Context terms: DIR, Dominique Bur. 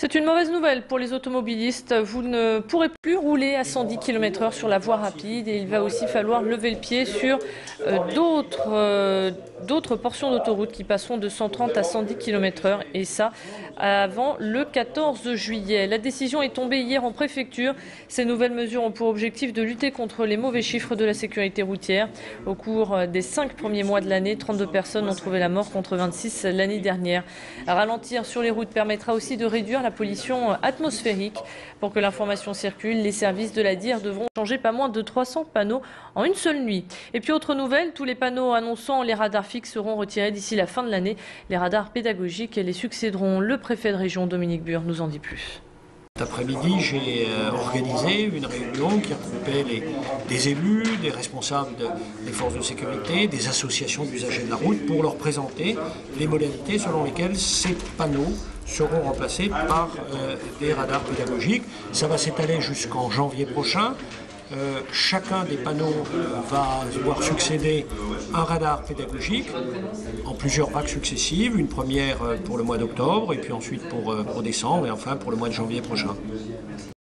C'est une mauvaise nouvelle pour les automobilistes. Vous ne pourrez plus rouler à 110 km/h sur la voie rapide et il va aussi falloir lever le pied sur d'autres portions d'autoroute qui passeront de 130 à 110 km/h et ça avant le 14 juillet. La décision est tombée hier en préfecture. Ces nouvelles mesures ont pour objectif de lutter contre les mauvais chiffres de la sécurité routière. Au cours des 5 premiers mois de l'année, 32 personnes ont trouvé la mort contre 26 l'année dernière. Ralentir sur les routes permettra aussi de réduire la pollution atmosphérique. Pour que l'information circule, les services de la DIR devront changer pas moins de 300 panneaux en une seule nuit. Et puis autre nouvelle, tous les panneaux annonçant les radars fixes seront retirés d'ici la fin de l'année. Les radars pédagogiques les succéderont. Le préfet de région, Dominique Bur, nous en dit plus. Cet après-midi, j'ai organisé une réunion qui regroupait des élus, des responsables des forces de sécurité, des associations d'usagers de la route pour leur présenter les modalités selon lesquelles ces panneaux seront remplacés par des radars pédagogiques. Ça va s'étaler jusqu'en janvier prochain. Chacun des panneaux va devoir succéder un radar pédagogique en plusieurs vagues successives, une première pour le mois d'octobre et puis ensuite pour décembre et enfin pour le mois de janvier prochain.